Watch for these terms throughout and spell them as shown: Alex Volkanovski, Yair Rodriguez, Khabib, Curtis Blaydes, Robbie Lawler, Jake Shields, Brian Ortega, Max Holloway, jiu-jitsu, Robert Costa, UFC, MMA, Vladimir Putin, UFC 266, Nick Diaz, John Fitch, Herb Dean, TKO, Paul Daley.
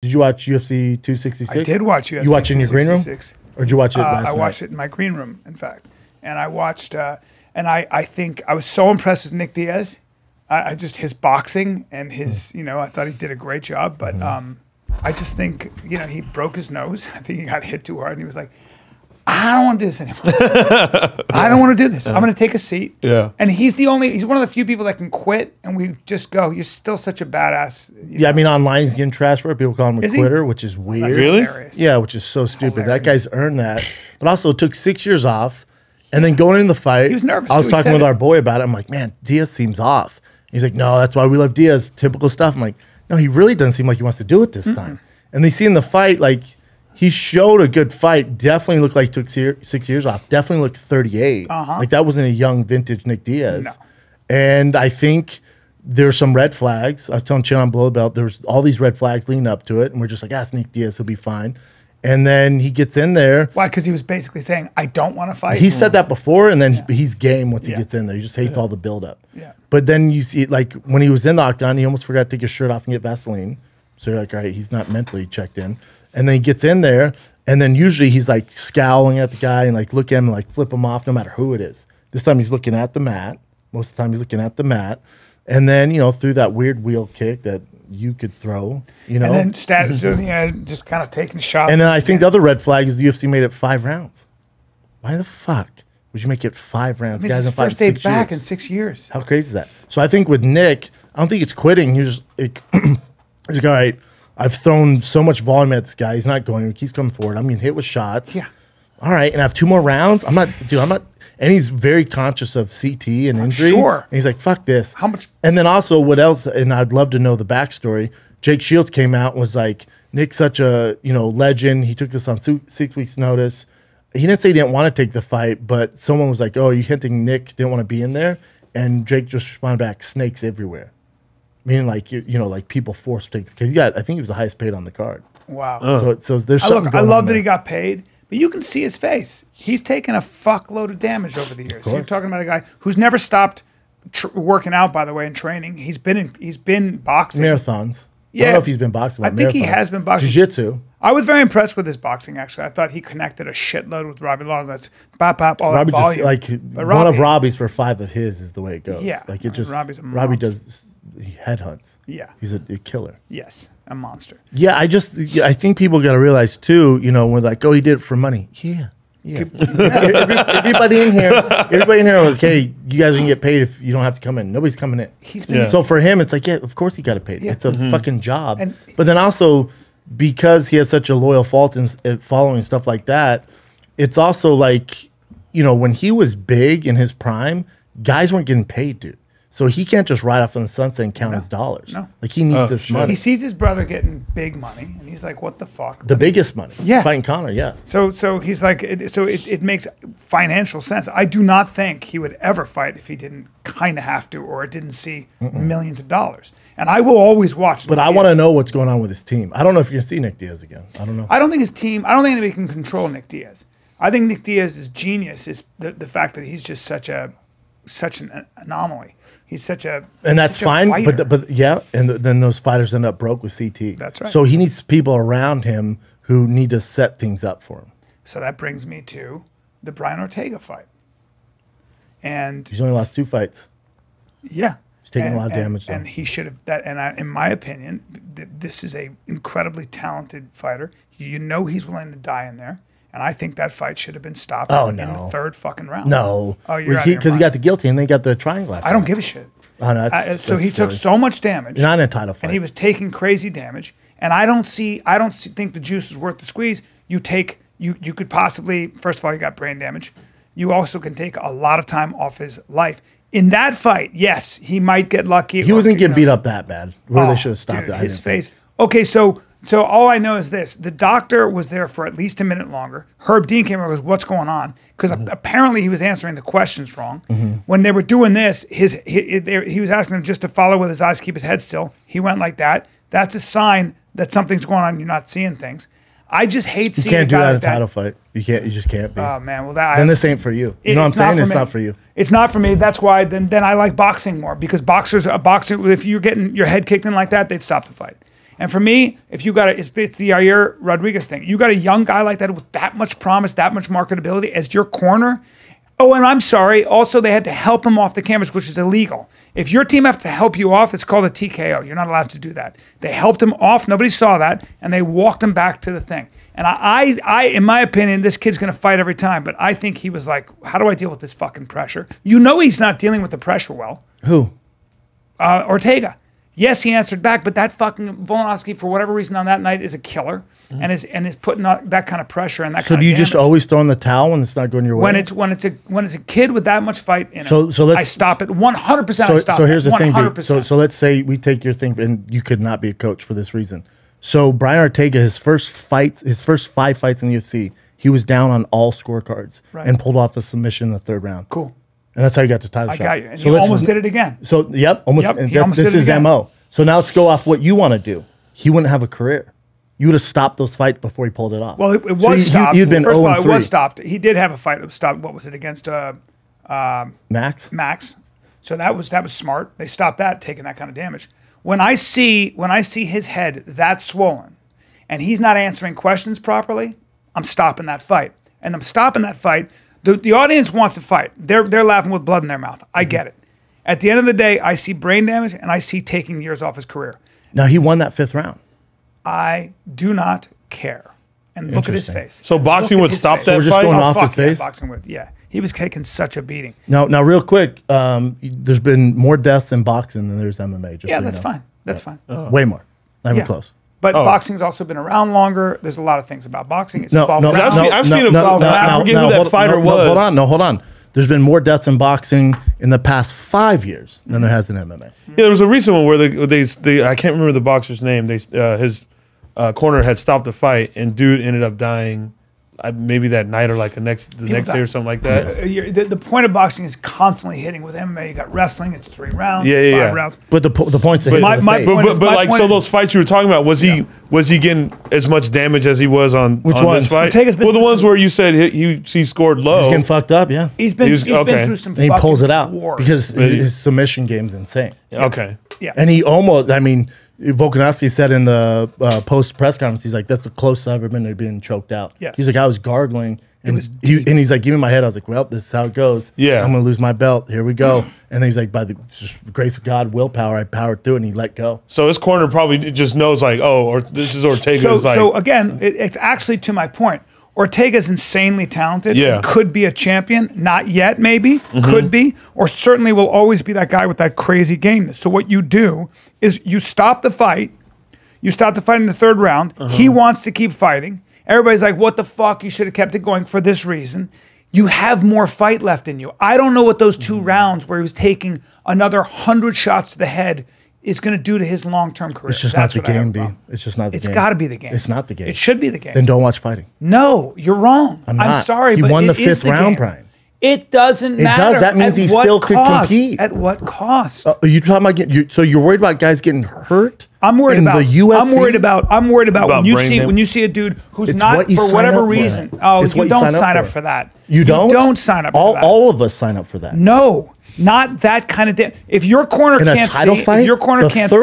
Did you watch UFC 266? I did watch UFC 266. You watch it in your green room? Or did you watch it last night? I watched it in my green room, in fact. And I watched, and I think I was so impressed with Nick Diaz. I just, his boxing and his, you know, I thought he did a great job. But I just think, you know, he broke his nose. I think he got hit too hard and he was like, I don't want to do this anymore. I don't want to do this. I'm going to take a seat. Yeah. And he's the only, he's one of the few people that can quit. And we just go, you're still such a badass. Yeah. Know? I mean, online he's getting trash for it. People call him a quitter, which is weird. Really? Yeah. Which is so stupid. Hilarious. That guy's earned that. But also took 6 years off. And then going into the fight, he was nervous. I was talking with our boy about it. I'm like, man, Diaz seems off. He's like, no, that's why we love Diaz. Typical stuff. I'm like, no, he really doesn't seem like he wants to do it this time. And they see in the fight, like, he showed a good fight. Definitely looked like took 6 years off. Definitely looked 38. Like that wasn't a young vintage Nick Diaz. No. And I think there's some red flags. I was telling Chin on Below Belt, there's all these red flags leading up to it. And we're just like, ah, it's Nick Diaz, he'll be fine. And then he gets in there. Why? Because he was basically saying, I don't want to fight. He said that before, and then he's game once he gets in there. He just hates all the buildup. Yeah. But then you see, like, when he was in the octagon, he almost forgot to take his shirt off and get Vaseline. So you're like, all right, he's not mentally checked in. And then he gets in there, and then usually he's like scowling at the guy and like look at him and like flip him off no matter who it is. This time he's looking at the mat. Most of the time he's looking at the mat. And then, you know, threw that weird wheel kick that you could throw, you know. And then status, you know, just kind of taking shots. And then I think the other red flag is the UFC made it 5 rounds. Why the fuck would you make it 5 rounds? I mean, guys, it's his first day back in 6 years. How crazy is that? So I think with Nick, I don't think it's quitting. He's like, all right, I've thrown so much volume at this guy. He's not going. He keeps coming forward. I'm getting hit with shots. Yeah. All right, and I have 2 more rounds. I'm not, dude, I'm not. And he's very conscious of CT and injury. Sure. And he's like, fuck this. How much? And then also, what else? And I'd love to know the backstory. Jake Shields came out and was like, Nick's such a, you know, legend. He took this on 6 weeks' notice. He didn't say he didn't want to take the fight, but someone was like, oh, you're hinting Nick didn't want to be in there? And Jake just responded back, snakes everywhere. Meaning, like, you know, like people forced to take, because he got, I think he was the highest paid on the card. Wow. Oh. So there's something going on. I love that he got paid. But you can see his face. He's taken a fuckload of damage over the years. So you're talking about a guy who's never stopped working out, by the way, and training. He's been boxing. Marathons. Yeah. I don't know if he's been boxing. I think he has been boxing. Jiu-jitsu. I was very impressed with his boxing, actually. I thought he connected a shitload with Robbie Lawler. That's pop, pop, all that volume. Just, like, one of Robbie's for 5 of his is the way it goes. Yeah. Like it just, Robbie does, he headhunts. Yeah. He's a killer. Yes. A monster. Yeah, I think people got to realize too, you know, when like, oh, he did it for money. Yeah. Yeah. everybody in here was, hey, you guys are gonna get paid if you don't have to come in. Nobody's coming in. So for him, it's like, yeah, of course he got paid. Yeah. It's a fucking job. And, but then also, because he has such a loyal following and stuff like that, it's also like, you know, when he was big in his prime, guys weren't getting paid, dude. So he can't just ride off in the sunset and count his dollars. No. Like he needs this money. He sees his brother getting big money and he's like, what the fuck? The biggest money. Yeah. Fighting Conor, yeah. So he's like, it makes financial sense. I do not think he would ever fight if he didn't kind of have to or didn't see millions of dollars. And I will always watch Nick Diaz. But I want to know what's going on with his team. I don't know if you're going to see Nick Diaz again. I don't know. I don't think his team, I don't think anybody can control Nick Diaz. I think Nick Diaz's genius is the fact that he's just such an anomaly. He's such a and that's fine, but yeah, and then those fighters end up broke with CT. That's right. So he needs people around him who need to set things up for him. So that brings me to the Brian Ortega fight. And he's only lost 2 fights. Yeah, he's taking a lot of damage. And he should have that. And in my opinion, this is a incredibly talented fighter. You know, he's willing to die in there. And I think that fight should have been stopped in the 3rd fucking round. No. Oh, you're right. Because he got the guilty and they got the triangle. I don't give a shit. Oh, no, so he took so much damage. Not in a title fight. And he was taking crazy damage. And I don't think the juice is worth the squeeze. You could possibly, first of all, you got brain damage. You also can take a lot of time off his life. In that fight, yes, he might get lucky. He wasn't getting beat up that bad. They should have stopped that. His face. Okay, so all I know is this. The doctor was there for at least a minute longer. Herb Dean came over and goes, what's going on? Because apparently he was answering the questions wrong. When they were doing this, he was asking him just to follow with his eyes, keep his head still. He went like that. That's a sign that something's going on and you're not seeing things. I just hate seeing that. You can't do that in a title fight. You can't. You just can't be. Oh, man. Well, then this ain't for you. You know what I'm saying? It's not for you. It's not for me. That's why then I like boxing more because boxers, if you're getting your head kicked in like that, they'd stop the fight. And for me, if you got it's the Yair Rodriguez thing. You got a young guy like that with that much promise, that much marketability as your corner. Oh, and I'm sorry. Also, they had to help him off the canvas, which is illegal. If your team have to help you off, it's called a TKO. You're not allowed to do that. They helped him off. Nobody saw that. And they walked him back to the thing. And I in my opinion, this kid's going to fight every time. But I think he was like, how do I deal with this fucking pressure? You know he's not dealing with the pressure well. Who? Ortega. Yes, he answered back, but that fucking Volkanovski, for whatever reason on that night, is a killer, and is putting that kind of pressure and that. So kind do of you damage. Just always throw in the towel when it's not going your way? When it's a kid with that much fight in him, I stop it 100%. So here's the thing, dude. So let's say we take your thing, and you could not be a coach for this reason. So Brian Ortega, his first five fights in the UFC, he was down on all scorecards and pulled off a submission in the third round. Cool. And that's how you got the title shot. I got you. And so you almost did it again. So, yep. This is MO. So now let's go off what you want to do. He wouldn't have a career. You would have stopped those fights before he pulled it off. Well, it was stopped. You've been 0-3. First of all, it was stopped. He did have a fight that was stopped. What was it against? Max. Max. So that was smart. They stopped that, taking that kind of damage. When I see his head that swollen, and he's not answering questions properly, I'm stopping that fight. And I'm stopping that fight. The audience wants to fight. They're laughing with blood in their mouth. I get it. At the end of the day, I see brain damage and I see taking years off his career. Now, he won that fifth round. I do not care. And look at his face. So boxing would stop that fight? We're just going off his face? Yeah, boxing would, yeah. He was taking such a beating. Now real quick, there's been more deaths in boxing than there's MMA. Just yeah, so that's fine. That's fine. Way more. Not even close. But boxing's also been around longer. There's a lot of things about boxing. It's Hold on. There's been more deaths in boxing in the past 5 years than there has in MMA. Yeah, there was a recent one where they I can't remember the boxer's name. His corner had stopped the fight, and dude ended up dying. Maybe that night or like the next day or something like that. The point of boxing is constantly hitting. With MMA, you got wrestling. It's 3 rounds. Yeah, it's 5 rounds. But the points that hit my point is, but like, so those fights you were talking about, was he getting as much damage as he was on which ones? This fight? Well, the ones where you said he scored low. He's getting fucked up. Yeah, he's been through some. And he pulls it out because his submission game's insane. Yeah. Okay. Yeah, and he almost. I mean, Volkanovski said in the post press conference, he's like, that's the closest I've ever been to being choked out. Yes. He's like, I was gargling. And he's like, give me my head. I was like, well, this is how it goes. Yeah. I'm going to lose my belt. Here we go. And then he's like, by the grace of God, willpower, I powered through it, and he let go. So his corner probably just knows, like, oh, or this is Ortega's. So again, it's actually to my point. Ortega's insanely talented. Yeah. Could be a champion. Not yet, maybe. Could be. Or certainly will always be that guy with that crazy gameness. So what you do is you stop the fight. You stop the fight in the third round. He wants to keep fighting. Everybody's like, what the fuck? You should have kept it going for this reason. You have more fight left in you. I don't know what those 2 rounds where he was taking another 100 shots to the head is going to do to his long-term career. It's just not the game, B. It's just not the game. It's got to be the game. It's not the game. It should be the game. Then don't watch fighting. No, you're wrong. I'm sorry, but it is the game. He won the 5th round, Brian. It doesn't matter. It does. That means he still could compete. At what cost? Are you talking about so you're worried about guys getting hurt? I'm worried about the UFC. I'm worried about when you see a dude who's not, for whatever reason. Oh, you don't sign up for that. You don't? You don't sign up for that. All of us sign up for that. No. Not that kind of thing. If your corner can't see, if your corner can't see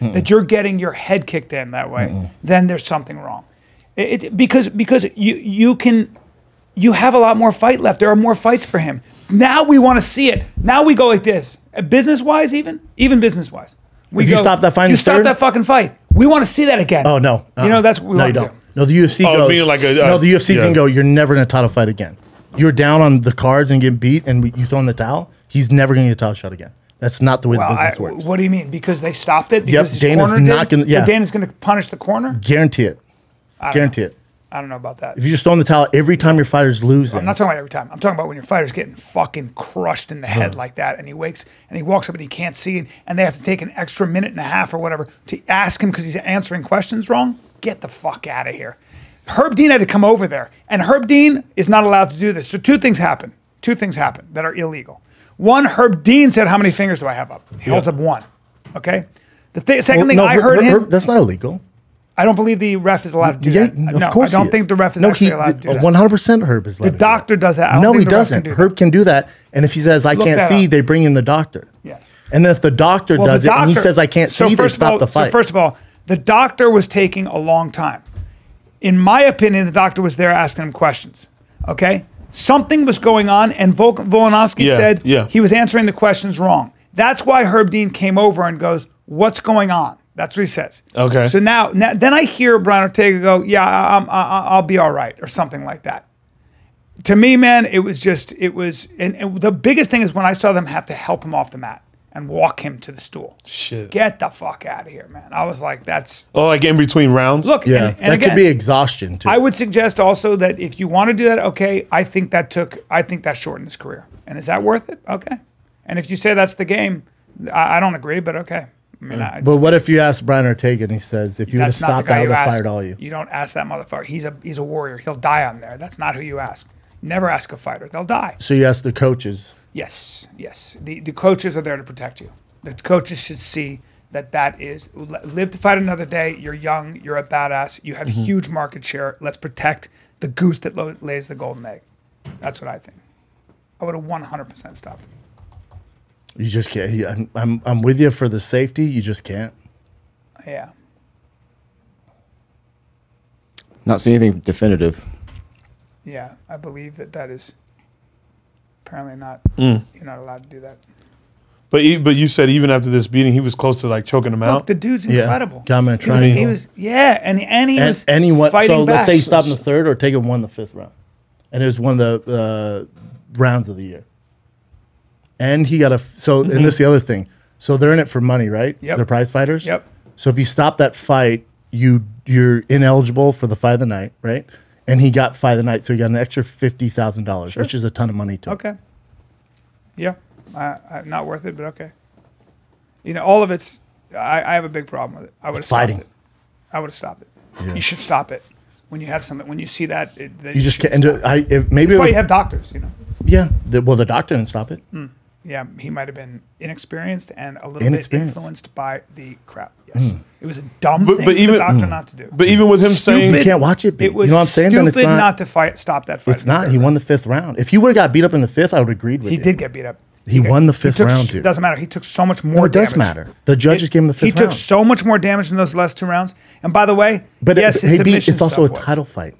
that you're getting your head kicked in that way, then there's something wrong. Because you have a lot more fight left. There are more fights for him. Now we want to see it. Now we go like this, business-wise, even business-wise. If you stop that fight, you stop that fucking fight. We want to see that again. Oh no, you know that's what we want to do. No, the UFC goes. No, the UFC's gonna go. You're never in a title fight again. You're down on the cards and get beat, and you throw in the towel. He's never going to get a title shot again. That's not the way the business works. What do you mean? Because they stopped it. Because Dana's not going. Yeah, so Dana's going to punish the corner. Guarantee it. Guarantee it. I don't know about that. If you just throw in the towel every time your fighters lose, I'm not talking about every time. I'm talking about when your fighter's getting fucking crushed in the head like that, and he wakes and he walks up and he can't see it, and they have to take an extra minute and a half or whatever to ask him because he's answering questions wrong. Get the fuck out of here. Herb Dean had to come over there, and Herb Dean is not allowed to do this. So two things happen. Two things happen that are illegal. One, Herb Dean said, how many fingers do I have up? He holds up one. Okay? The second thing I heard him... That's not illegal. I don't believe the ref is allowed to do that. Of course I don't think the ref is actually allowed to do that. 100% Herb is allowed to do that. The doctor does that. No, he doesn't. Herb can do that, and if he says, I can't see, they bring in the doctor. Yeah. And then if the doctor does it and he says, I can't see this, stop the fight. So first of all, the doctor was taking a long time. In my opinion, the doctor was there asking him questions, okay? Something was going on, and Volkanovski said he was answering the questions wrong. That's why Herb Dean came over and goes, what's going on? That's what he says. Okay. So now then I hear Brian Ortega go, yeah, I'll be all right, or something like that. To me, man, it was just, it was, and the biggest thing is when I saw them have to help him off the mat and walk him to the stool. Shit. Get the fuck out of here, man. I was like, that's... Oh, like in between rounds? Look, yeah, and that again, could be exhaustion, too. I would suggest also that if you want to do that, okay, I think that shortened his career. And is that worth it? Okay. And if you say that's the game, I don't agree, but okay. I mean, but what if you ask Brian Ortega and he says, if you would have stopped, I would have fired all you. You don't ask that motherfucker. He's a warrior. He'll die on there. That's not who you ask. Never ask a fighter. They'll die. So you ask the coaches... Yes, yes. The coaches are there to protect you. The coaches should see that that is, live to fight another day. You're young. You're a badass. You have huge market share. Let's protect the goose that lays the golden egg. That's what I think. I would have 100% stopped. You just can't. I'm with you for the safety. You just can't. Yeah. Not seeing anything definitive. Yeah, I believe that that is... Apparently not. You're not allowed to do that. But you said even after this beating, he was close to like choking him out. Look, the dude's incredible. He was fighting back. Let's say he stopped in the third, or Ortega won the fifth round, and it was one of the rounds of the year. And he got a and this is the other thing. So they're in it for money, right? Yep. They're prize fighters. Yep. So if you stop that fight, you're ineligible for the fight of the night, right? And he got fight of the night, so he got an extra $50,000, which is a ton of money to him. Yeah, not worth it, but okay. You know, all of it's, I have a big problem with it. I would have stopped it. I would have stopped it. Yeah. You should stop it when you have something. When you see that, you just can't. Maybe that's why you have doctors, you know. Yeah. Well, the doctor didn't stop it. Yeah, he might have been inexperienced and a little bit influenced by the crowd. Yes, it was a dumb thing for the doctor not to do. But even with him saying you can't watch it, it was stupid not to stop that fight. It's not. He won the fifth round. If he would have got beat up in the fifth, I would have agreed with you. He did get beat up. He won the fifth round, dude. It doesn't matter. He took so much more damage. No, it does matter. The judges gave him the fifth round. He took so much more damage in those last two rounds. And by the way, yes, his submission stuff was. It's also a title fight.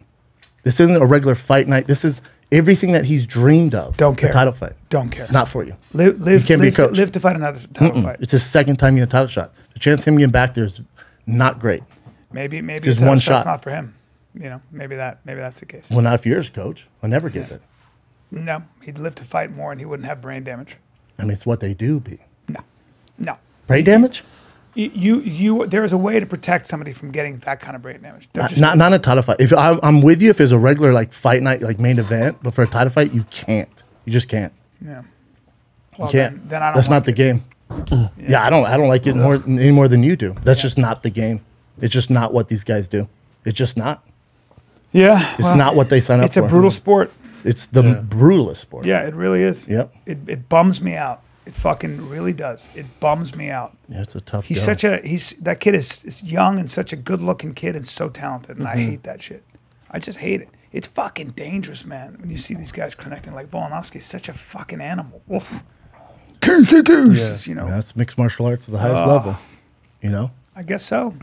This isn't a regular fight night. This is... Everything that he's dreamed of. Don't care. The title fight. Don't care. Not for you. Live, you can't be a coach. Live to fight another title fight. It's his second time getting a title shot. The chance of him getting back there is not great. Maybe it's one shot. Not for him. You know, maybe that's the case. Well, not if yours, coach. I'll never get it. No, he'd live to fight more, and he wouldn't have brain damage. I mean, it's what they do, B. No, no. Brain damage? There is a way to protect somebody from getting that kind of brain damage. Not a title fight. If I'm with you, if it's a regular like fight night, like main event, but for a title fight, you can't. You just can't. Yeah. Well, you can't. Then I don't. That's not the game. Yeah, I don't like it any more than you do. That's just not the game. It's just not what these guys do. It's just not. Yeah. It's not what they sign up for. It's a brutal sport. It's the brutalest sport. Yeah, it really is. Yep. It bums me out. It fucking really does. It bums me out. Yeah, it's a tough. He's such a that kid is young and such a good looking kid and so talented, and I hate that shit. I just hate it. It's fucking dangerous, man. When you see these guys connecting, like Volkanovski is such a fucking animal. Oof. You know, that's mixed martial arts at the highest level. You know, I guess so.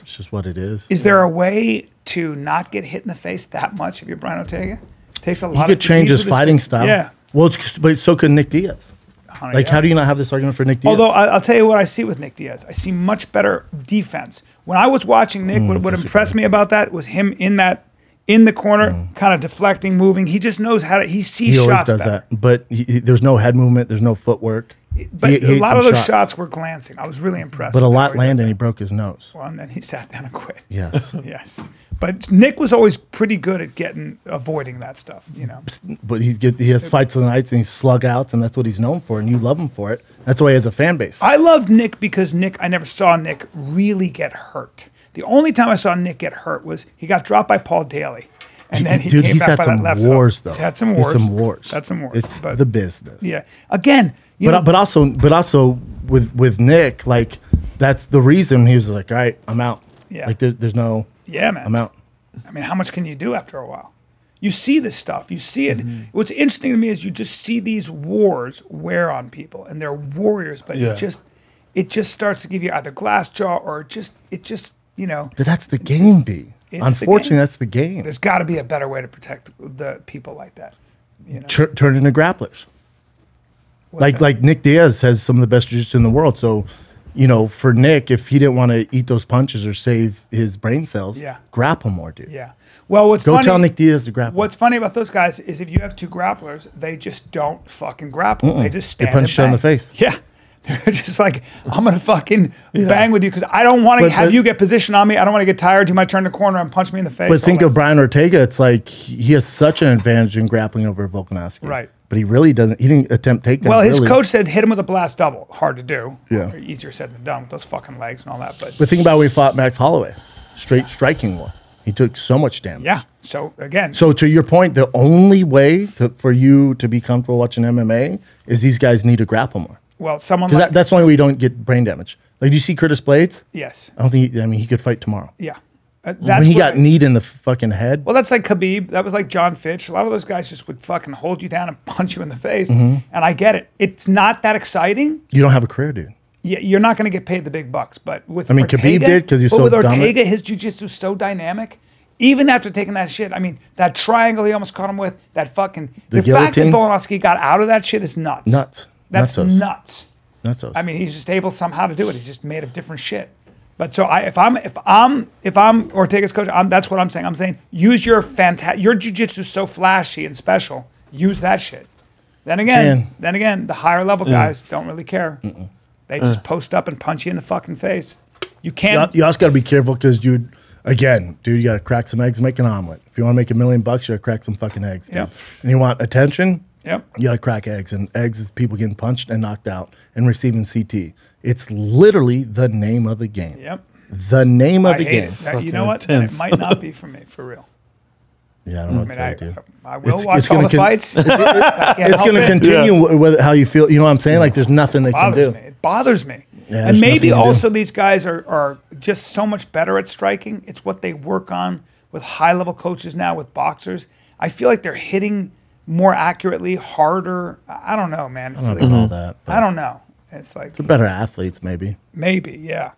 It's just what it is. Is there a way to not get hit in the face that much if you're Brian Ortega? It takes a lot. He could change his fighting style. Yeah. Well, but so could Nick Diaz. Like, how do you not have this argument for Nick Diaz? Although, I'll tell you what I see with Nick Diaz. I see much better defense. When I was watching Nick, what impressed me about that was him in the corner, kind of deflecting, moving. He just knows how to, he sees shots. He always does that. But there's no head movement. There's no footwork. But a lot of those shots were glancing. I was really impressed. But a lot landed, and he broke his nose. Well, and then he sat down and quit. Yes. Yes. But Nick was always pretty good at avoiding that stuff, you know. But he has fights of the nights and he slug outs, and that's what he's known for, and you love him for it. That's why he has a fan base. I loved Nick because I never saw Nick really get hurt. The only time I saw Nick get hurt was he got dropped by Paul Daley. And then he came back by that left hook. He's had some wars, though. Had some wars. It's the business. Yeah. Again, but also with Nick, like, that's the reason he was like, all right, I'm out. Yeah. Like, there's no, yeah, man. I'm out. I mean, how much can you do after a while? You see this stuff. You see it. Mm-hmm. What's interesting to me is you just see these wars wear on people, and they're warriors, but it just starts to give you either glass jaw or it just you know. But that's the game, B. Unfortunately, that's the game. There's got to be a better way to protect the people like that. You know? Turn into grapplers. Like Nick Diaz has some of the best jiu-jitsu in the world. So, you know, for Nick, if he didn't want to eat those punches or save his brain cells, grapple more, dude. Yeah. Well, go tell Nick Diaz to grapple. What's funny about those guys is if you have two grapplers, they just don't fucking grapple. They just stand. They punch you in the face. Yeah. They're just like, I'm going to fucking bang with you because I don't want to have you get positioned on me. I don't want to get tired. You might turn the corner and punch me in the face. But think of Brian Ortega. It's like he has such an advantage in grappling over Volkanovski. Right. But he really doesn't. He didn't attempt takedowns. Well, his coach said hit him with a blast double. Hard to do. Yeah. Easier said than done with those fucking legs and all that. But think about when he fought Max Holloway. Straight striking war. He took so much damage. Yeah. So again. So to your point, the only way for you to be comfortable watching MMA is these guys need to grapple more. Well, someone like that's the only way you don't get brain damage. Like, do you see Curtis Blaydes? Yes. I don't think. I mean, he could fight tomorrow. Yeah. When he got kneed in the fucking head. Well, that's like Khabib. That was like John Fitch. A lot of those guys just would fucking hold you down and punch you in the face. And I get it. It's not that exciting. You don't have a career, dude. Yeah, you're not going to get paid the big bucks. But with Khabib did because he's so dominant. But with Ortega, his jiu-jitsu is so dynamic. Even after taking that shit, I mean, that triangle he almost caught him with, that fucking the fact that Volkanovski got out of that shit is nuts. Nuts. That's nuts. Nutsos. I mean, he's just able somehow to do it. He's just made of different shit. But so if I'm Ortega's coach, that's what I'm saying. I'm saying use your your jiu-jitsu so flashy and special. Use that shit. Then again, the higher level guys don't really care. They just post up and punch you in the fucking face. You can't. You also got to be careful because you got to crack some eggs, make an omelet. If you want to make $1 million bucks, you got to crack some fucking eggs. Dude. Yep. And you want attention. Yep. You gotta crack eggs, and eggs is people getting punched and knocked out and receiving CT. It's literally the name of the game. Yep. The name of the game. That, you know what? It might not be for me, for real. Yeah, I don't know what to tell you, dude. I will watch all the fights. It's going to continue how you feel. You know what I'm saying? Like, there's nothing they can do. It bothers me. Yeah, and maybe also these guys are just so much better at striking. It's what they work on with high-level coaches now, with boxers. I feel like they're hitting more accurately, harder. I don't know, man. It's I don't know. It's like they're better athletes, maybe. Maybe, yeah.